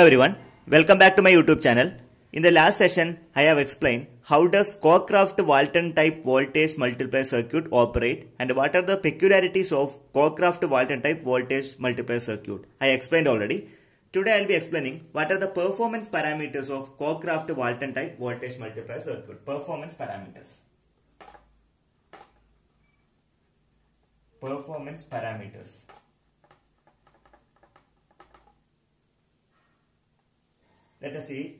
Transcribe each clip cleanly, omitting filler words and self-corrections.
Hello everyone, welcome back to my YouTube channel. In the last session, I have explained how does Cockcroft-Walton type voltage multiplier circuit operate and what are the peculiarities of Cockcroft-Walton type voltage multiplier circuit. I explained already. Today I will be explaining what are the performance parameters of Cockcroft-Walton type voltage multiplier circuit. Performance parameters. Let us see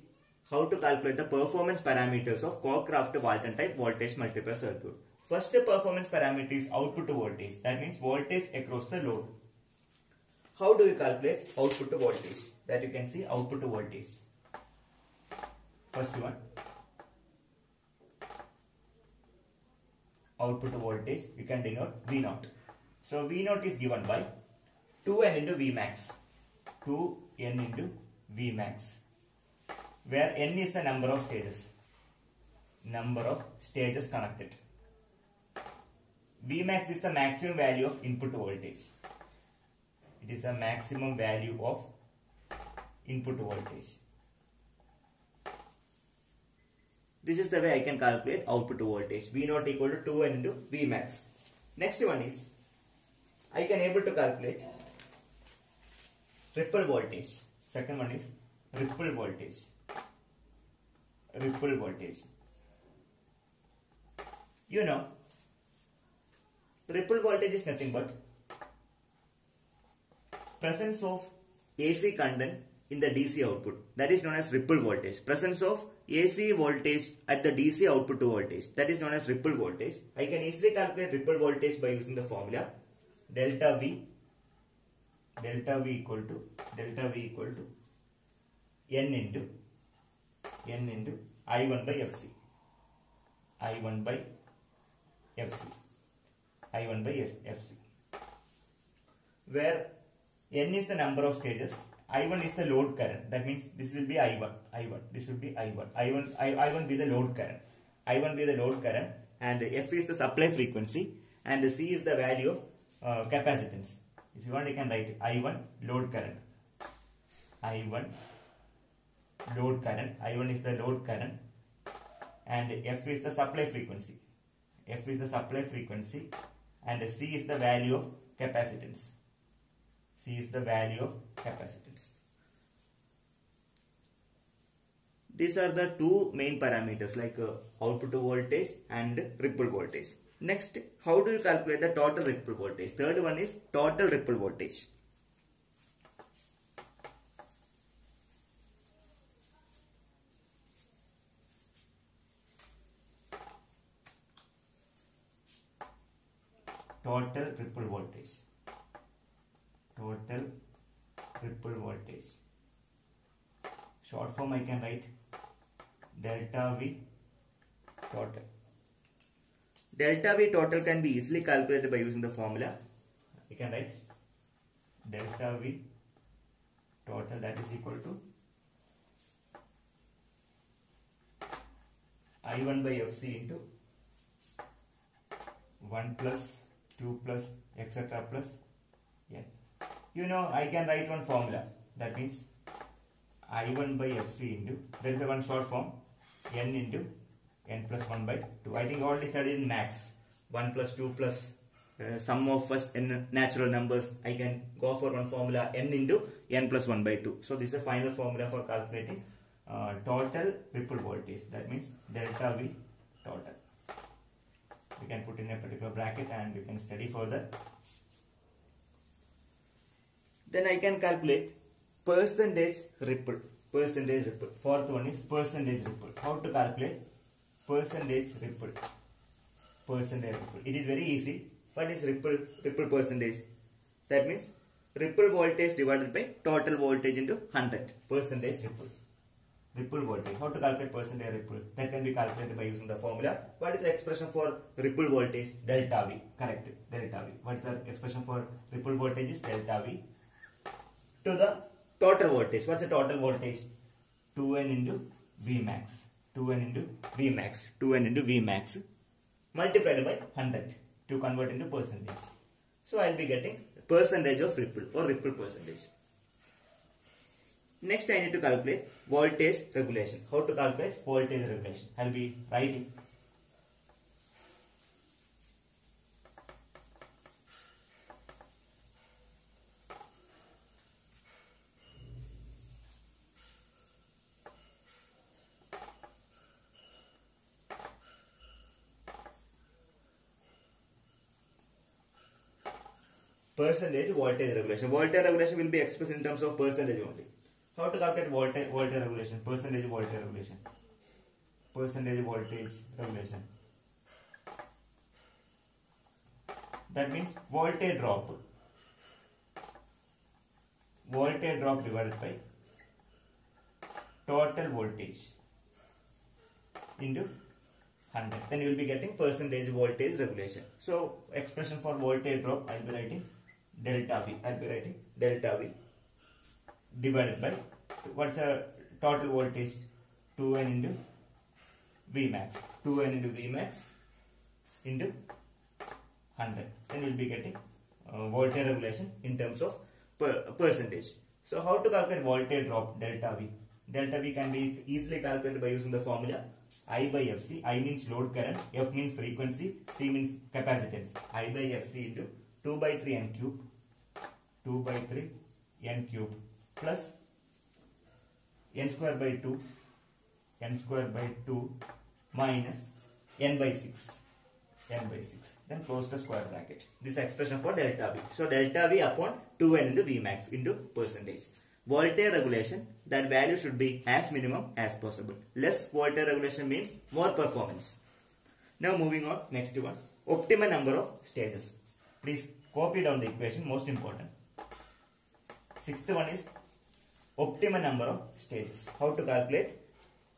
how to calculate the performance parameters of Cockcroft-Walton type voltage multiplier circuit. First performance parameter is output to voltage. That means voltage across the load. How do you calculate output to voltage? That you can see output to voltage. First one. Output to voltage you can denote V0. So V0 is given by 2n into Vmax. 2n into Vmax. Where n is the number of stages connected. Vmax is the maximum value of input voltage. It is the maximum value of input voltage. This is the way I can calculate output voltage. V0 equal to 2n into Vmax. Next one is I can able to calculate ripple voltage. Second one is ripple voltage. You know, ripple voltage is nothing but presence of AC content in the DC output. That is known as ripple voltage. Presence of AC voltage at the DC output to voltage. That is known as ripple voltage. I can easily calculate ripple voltage by using the formula delta V equal to N into I1 by FC, where N is the number of stages, I1 is the load current. That means this will be I1 be the load current, and F is the supply frequency, and the C is the value of capacitance. If you want, you can write I1 is the load current, and F is the supply frequency, and C is the value of capacitance. These are the two main parameters, like output voltage and ripple voltage. Next, how do you calculate the total ripple voltage? Third one is total ripple voltage. Total ripple voltage. Short form I can write delta V total. Delta V total can be easily calculated by using the formula. You can write delta V total, that is equal to I1 by FC into 1 plus 2 plus etc plus n. You know, I can write one formula. That means I1 by FC into, there is a one short form, n into n plus 1 by 2. I think already studied in max. 1 plus 2 plus sum of first n natural numbers. I can go for one formula, n into n plus 1 by 2. So this is the final formula for calculating total ripple voltage. That means delta V total. We can put in a particular bracket and we can study further. Then I can calculate percentage ripple. Fourth one is percentage ripple. How to calculate percentage ripple? It is very easy. What is ripple percentage? That means ripple voltage divided by total voltage into 100. Percentage ripple. Ripple voltage. How to calculate percentage ripple? That can be calculated by using the formula. What is the expression for ripple voltage? Delta V. Correct. Delta V. What is the expression for ripple voltage is delta V to the total voltage. What's the total voltage? 2n into Vmax multiplied by 100 to convert into percentage. So I'll be getting percentage of ripple or ripple percentage. Next I need to calculate voltage regulation. How to calculate voltage regulation? I will be writing percentage voltage regulation. Voltage regulation will be expressed in terms of percentage only. How to calculate voltage regulation? Percentage voltage regulation. Percentage voltage regulation. That means voltage drop. Voltage drop divided by total voltage into 100. Then you will be getting percentage voltage regulation. So expression for voltage drop I will be writing delta V. I will be writing delta V divided by what's the total voltage? 2n into V max. 2n into V max into 100. Then you'll be getting voltage regulation in terms of percentage. So how to calculate voltage drop delta V? Delta V can be easily calculated by using the formula I by Fc. I means load current, F means frequency, C means capacitance. I by Fc into 2 by 3 n cube plus n square by 2 minus n by 6, then close the square bracket. This expression for delta V. So delta V upon 2n into V max into percentage. Voltage regulation, that value should be as minimum as possible. Less voltage regulation means more performance. Now moving on, next one, optimal number of stages. Please copy down the equation, most important. Sixth one is optimal number of stages. How to calculate?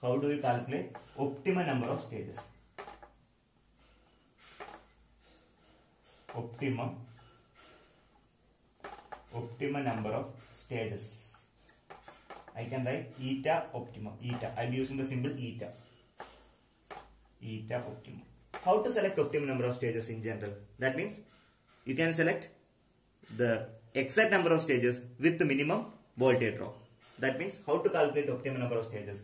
How do we calculate optimal number of stages? Optimum number of stages. I can write eta optimum. Eta. I will be using the symbol eta. Eta optimum. How to select optimum number of stages in general? That means you can select the exact number of stages with the minimum voltage drop. That means how to calculate optimum number of stages?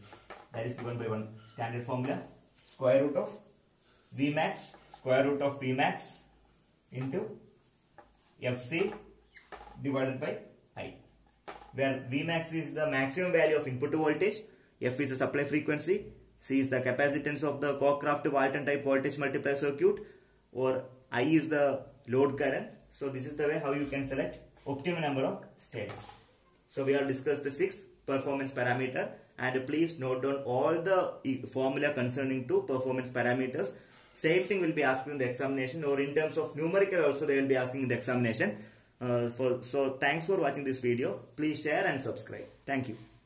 That is given by one standard formula. Square root of V max. Square root of V max into Fc divided by I. Where V max is the maximum value of input voltage, F is the supply frequency, C is the capacitance of the Cockcroft-Walton type voltage multiplier circuit, or I is the load current. So this is the way how you can select optimum number of stages. So we have discussed the sixth performance parameter, and please note down all the formula concerning to performance parameters. Same thing will be asking in the examination, or in terms of numerical also they will be asking in the examination. So thanks for watching this video. Please share and subscribe. Thank you.